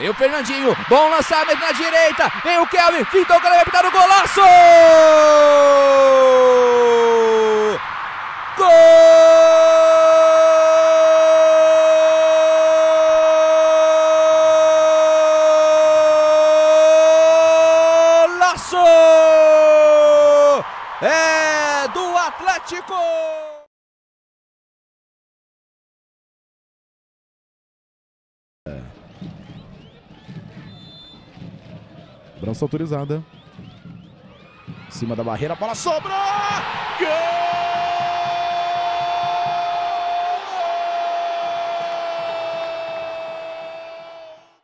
Vem o Fernandinho, bom lançamento na direita, vem o Kelvin, fintou o cara, vai pintar o golaço! Golaço! É do Atlético! Cobrança autorizada. Em cima da barreira, a bola sobrou! Gol!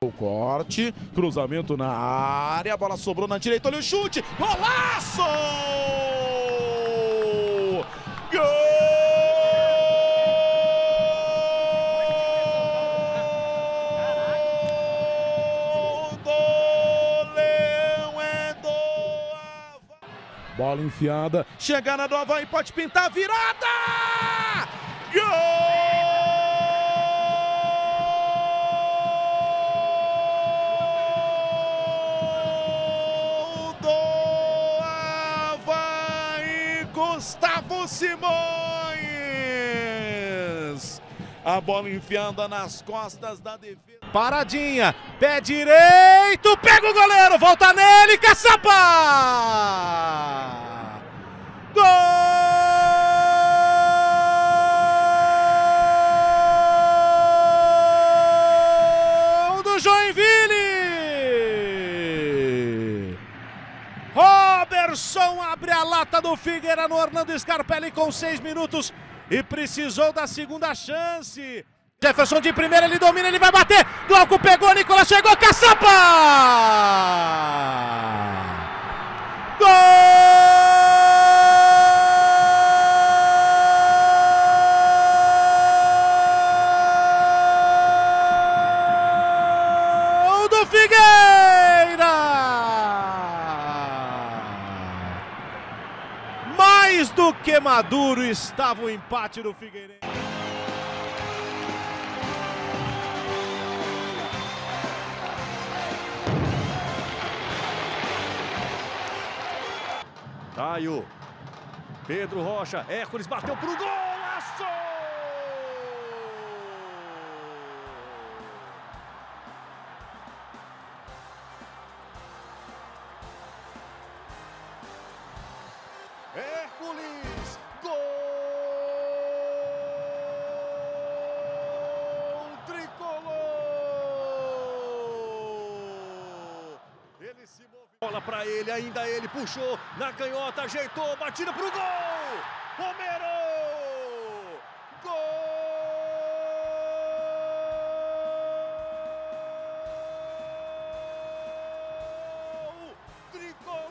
O corte, cruzamento na área, a bola sobrou na direita, olha o chute! Golaço! Gol! Bola enfiada, chega na do Avaí, pode pintar, virada! Gol do Avaí, Gustavo Simões! A bola enfiada nas costas da defesa. Paradinha, pé direito, pega o goleiro, volta nele, caçapa! Roberson abre a lata do Figueira no Orlando Scarpelli com 6 minutos e precisou da segunda chance. Jefferson de primeira, ele domina, ele vai bater. Glauco pegou, Nicolas chegou, caçapa! Gol do Figueira! Mais do que maduro estava o empate do Figueirense. Caio, Pedro Rocha, Hércules bateu pro golaço! Hércules, gol tricolor. Ele se moveu, bola para ele, ainda ele puxou na canhota, ajeitou, batida pro gol. Romero, gol tricolor.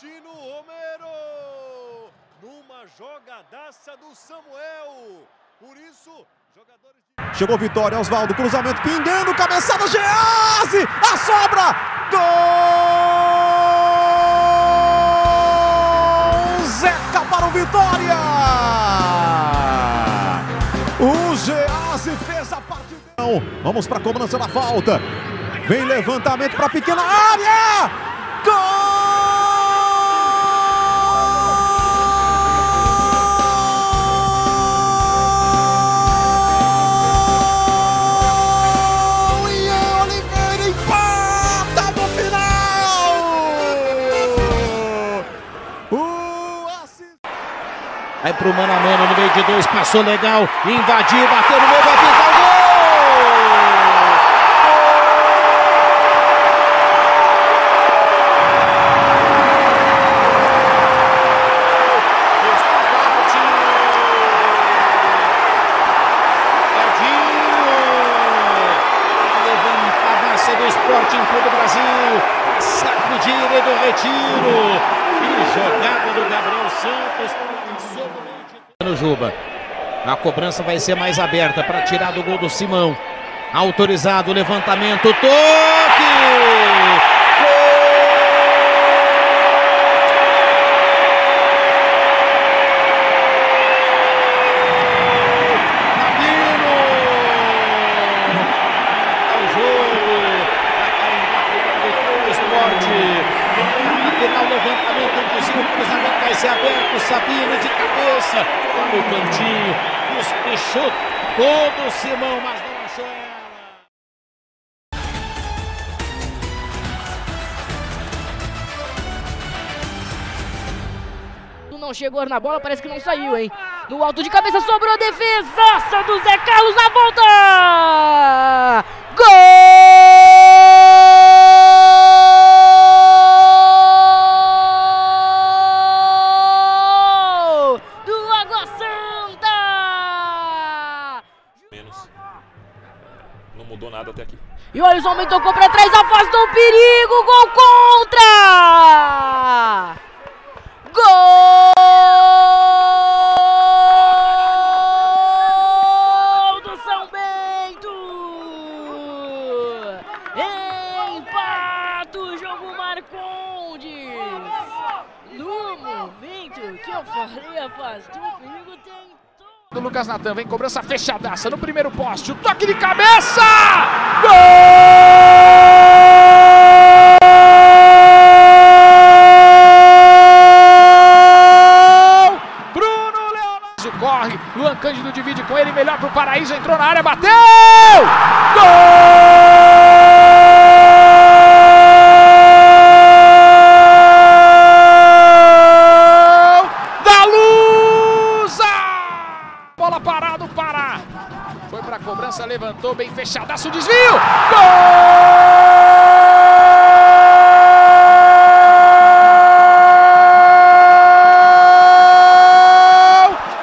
Tino Romero, numa jogadaça do Samuel, por isso, jogadores de... Chegou vitória, Oswaldo, cruzamento, pingando, cabeçada, Geazi, a sobra, gol! Zeca para o Vitória! O Geazi fez a partida... Vamos para a cobrança da falta, vem levantamento para a pequena área, gol! Aí pro mano a mano no meio de dois, passou legal, invadiu, bateu no meio, vai pintar o gol! Levanta a massa do Sporting Clube do Brasil, sacudida do Retiro. Jogada do Gabriel Santos no Juba. A cobrança vai ser mais aberta para tirar do gol do Simão. Autorizado o levantamento, toque! Gol! Gabriel! cruzamento vai ser aberto, Sabino de cabeça, no cantinho, espichou todo o Simão, mas não achou ela. Não chegou na bola, parece que não saiu, hein? No alto de cabeça, sobrou a defesaça do Zé Carlos na volta! Gol! Até aqui. E olha, o homem tocou pra trás, afasta o perigo, gol contra! Gol do São Bento! Empata o jogo, Marcondes! No momento que eu falei, afastou o perigo, tem... Do Lucas Natan, vem cobrança fechadaça no primeiro poste, o toque de cabeça! Gol! Bruno Leonardo corre, Luan Cândido divide com ele, melhor pro Paraíso, entrou na área, bateu! Gol! Levantou, bem fechadaço, desvio! Gol!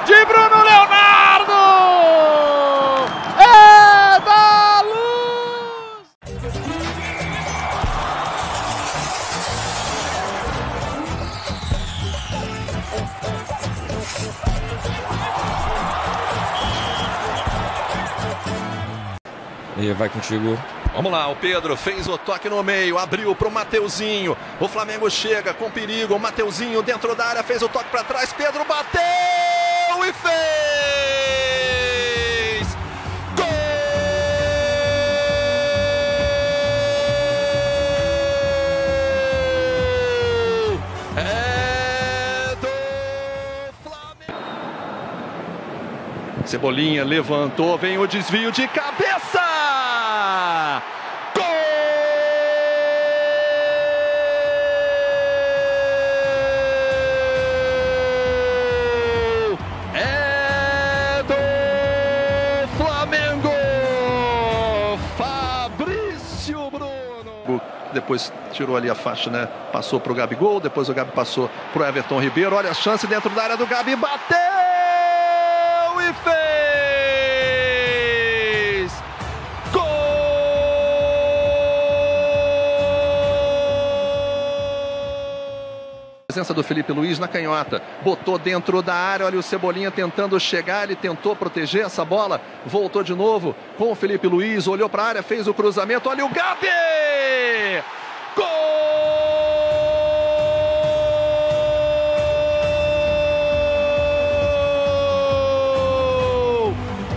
De Bruno Leonardo! É da luz! E vai contigo. Vamos lá, o Pedro fez o toque no meio, abriu para o Mateuzinho. O Flamengo chega com perigo, o Mateuzinho dentro da área, fez o toque para trás, Pedro bateu e fez! Gol! É do Flamengo! Cebolinha levantou, vem o desvio de cabeça! Depois tirou ali a faixa, né? Passou pro Gabigol, depois o Gabi passou pro Everton Ribeiro. Olha a chance dentro da área do Gabi, bateu e fez! Gol! Presença do Felipe Luiz na canhota, botou dentro da área, olha o Cebolinha tentando chegar, ele tentou proteger essa bola, voltou de novo com o Felipe Luiz, olhou pra área, fez o cruzamento, olha o Gabi! Gol!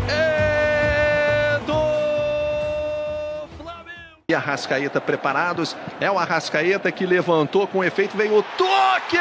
É do Flamengo! E Arrascaeta preparados. É o Arrascaeta que levantou com efeito, veio o toque!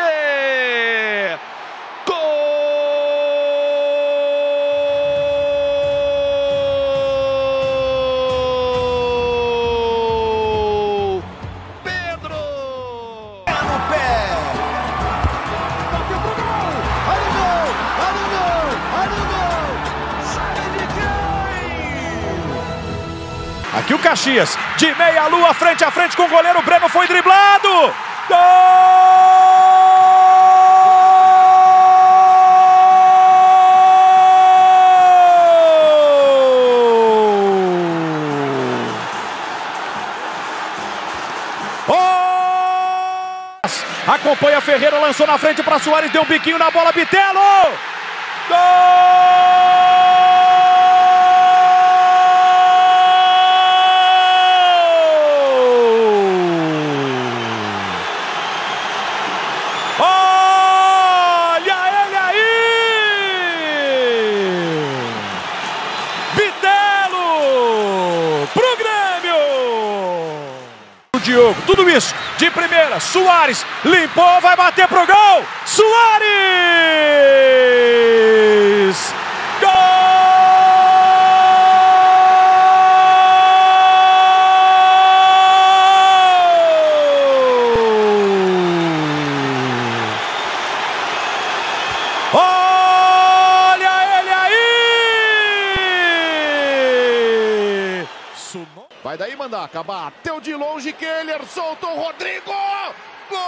Aqui o Caxias, de meia lua, frente a frente com o goleiro, o Breno foi driblado! Gol! Acompanha Ferreira, lançou na frente para Soares, deu um biquinho na bola, Bitelo! Gol! Diogo, tudo isso de primeira. Palmeiras, Suárez, limpou, vai bater pro gol, Suárez! Vai daí mandar, acabar, bateu de longe, Keller, soltou o Rodrigo, gol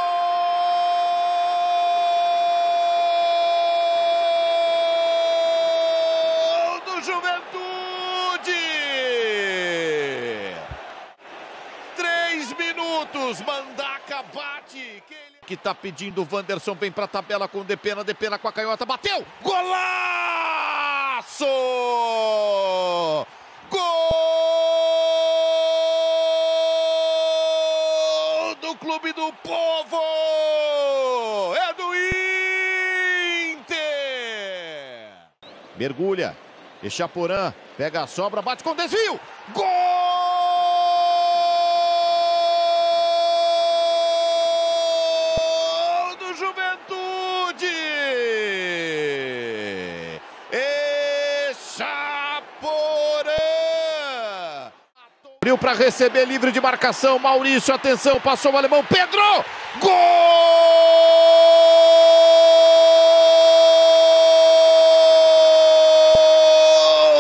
do Juventude, 3 minutos, Mandaca bate, Keller... que tá pedindo o Wanderson, vem pra tabela com o Depena, Depena com a canhota, bateu, golaço! Clube do Povo, é do Inter. Mergulha, Echaporã, pega a sobra, bate com desvio, gol do Juventude, Echaporã. Abriu para receber, livre de marcação, Maurício, atenção, passou o alemão, Pedro, gol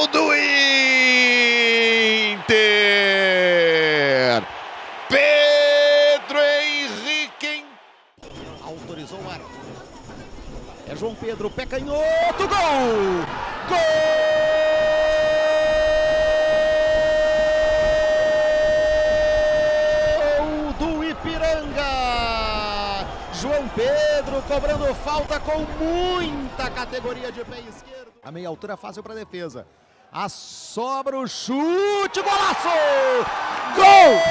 do Inter, Pedro Henrique, autorizou o árbitro, é João Pedro, pé canhoto, gol, gol! João Pedro cobrando falta com muita categoria de pé esquerdo. A meia altura fácil para a defesa. A sobra, o chute, golaço! Gol!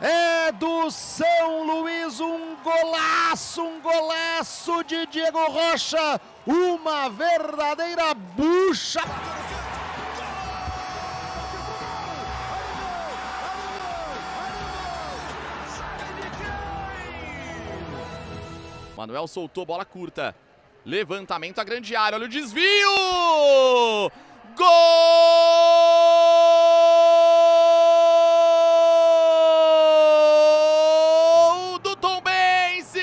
É do São Luís, um golaço de Diego Rocha. Uma verdadeira bucha. Manuel soltou, bola curta, levantamento à grande área, olha o desvio, gol do Tombense,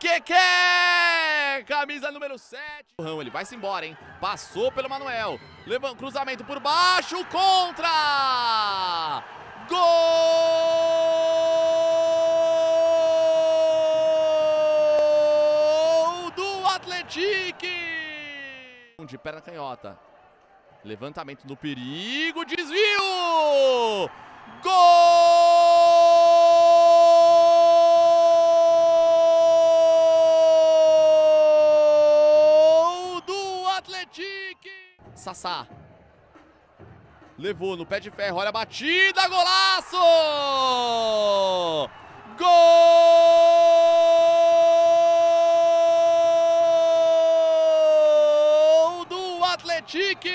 Keké, camisa número 7, ele vai-se embora, hein, passou pelo Manuel, levanta, cruzamento por baixo, contra, gol! De perna canhota, levantamento no perigo, desvio, gol do Athletic. Sassá levou no pé de ferro, olha a batida, golaço, gol! Tique,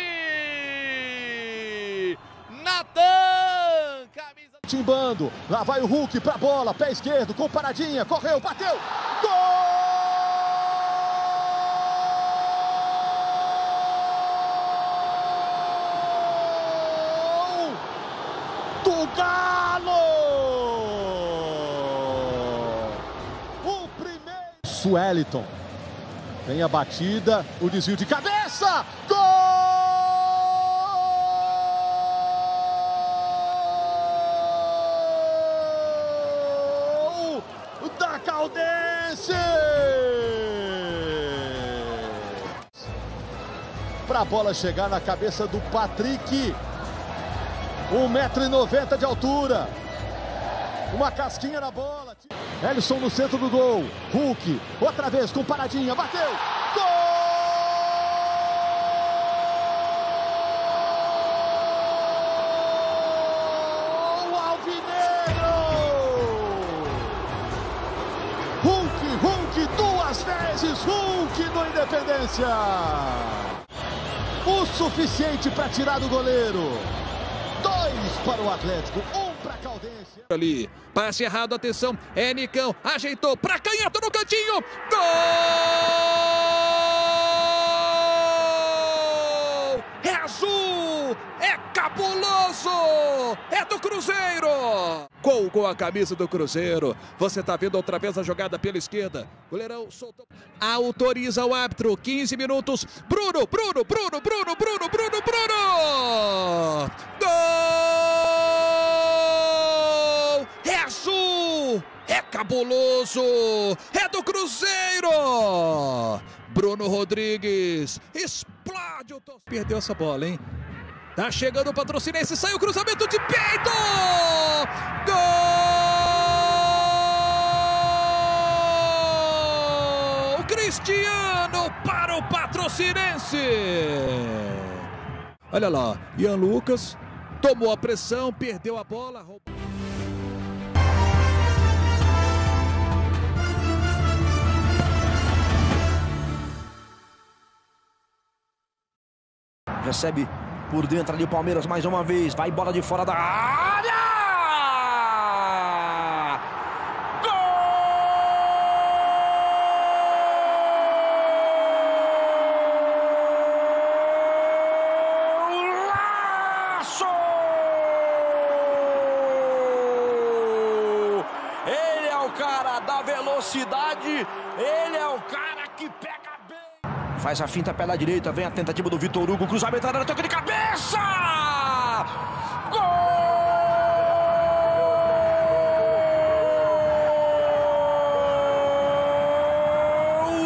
Natan, camisa... Timbando, lá vai o Hulk pra bola, pé esquerdo, com paradinha, correu, bateu, gol do Galo! O primeiro... Sueliton, vem a batida, o desvio de cabeça, gol! Da Caldense! Pra bola chegar na cabeça do Patrick. 1,90 m de altura. Uma casquinha na bola. Ellison no centro do gol. Hulk, outra vez com paradinha. Bateu! Gol! Alvinegro! Hulk, duas vezes, Hulk doido. Independência. O suficiente para tirar do goleiro. 2 para o Atlético, 1 para a Caldense. Ali, passe errado, atenção. É Nicão, ajeitou para canhoto no cantinho. Gol! É azul! É cabuloso! É do Cruzeiro! Gol com a camisa do Cruzeiro. Você tá vendo outra vez a jogada pela esquerda. Goleirão soltou. Autoriza o árbitro. 15 minutos. Bruno! Gol! É azul! É cabuloso! É do Cruzeiro! Bruno Rodrigues. Explode o torcedor. Perdeu essa bola, hein? Tá chegando o Patrocinense, sai o cruzamento de peito! Gol! Cristiano para o Patrocinense! Olha lá, Ian Lucas tomou a pressão, perdeu a bola, roubou. Recebe por dentro ali o Palmeiras mais uma vez. Vai bola de fora da área! Golaço! Ele é o cara da velocidade. Ele é o cara que pega. Faz a finta pela direita, vem a tentativa do Vitor Hugo, cruzamento na área, toque de cabeça! Gol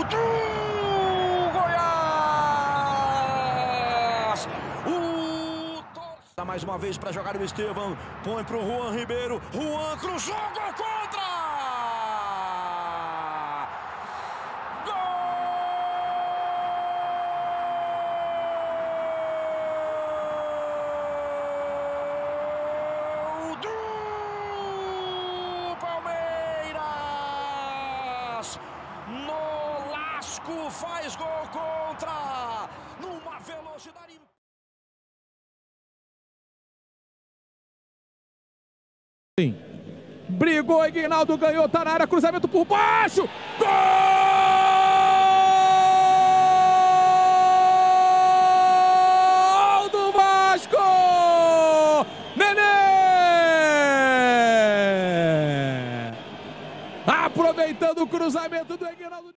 do Goiás! Mais uma vez para jogar o Estevão, põe pro Juan Ribeiro, Juan cruzou, gol contra! Nolasco faz gol contra, numa velocidade... Sim. Brigou, Ignaldo ganhou, tá na área, cruzamento por baixo, gol! Aproveitando o cruzamento do Aguinaldo.